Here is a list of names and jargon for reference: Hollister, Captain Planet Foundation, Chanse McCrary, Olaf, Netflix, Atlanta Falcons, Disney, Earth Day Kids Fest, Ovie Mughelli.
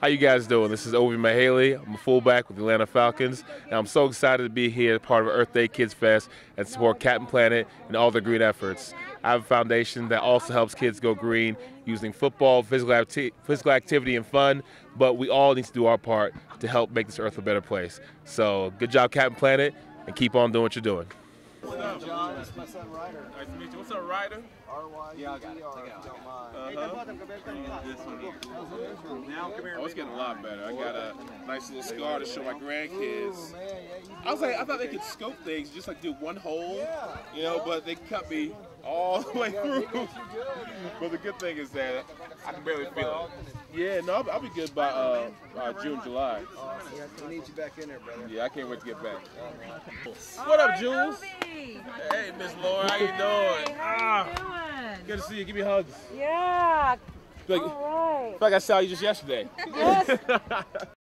How you guys doing? This is Ovie Mughelli. I'm a fullback with the Atlanta Falcons, and I'm so excited to be here, part of Earth Day Kids Fest, and support Captain Planet and all their green efforts. I have a foundation that also helps kids go green using football, physical activity, and fun, but we all need to do our part to help make this Earth a better place. So good job, Captain Planet, and keep on doing what you're doing. What's up, John? That's my son, Ryder. Nice to meet you. What's up, Ryder? R-Y-D-E-R, yeah, I got it. Don't mind. Now, come here. Oh, it's getting a lot better. I got a nice little scar to show my grandkids. Ooh, man, yeah, I was like, I thought they could scope things, just like do one hole, yeah, you know, but they cut me all the way through. But the good thing is that I can barely feel it. Yeah, no, I'll be good by June, July. Yeah, I need you back in there, brother. Yeah, I can't wait to get back. What up, Jules? Hey, Miss Laura, how you doing? How you doing? Good to see you. Give me hugs. Yeah. All right. I feel like I saw you just yesterday. Yes.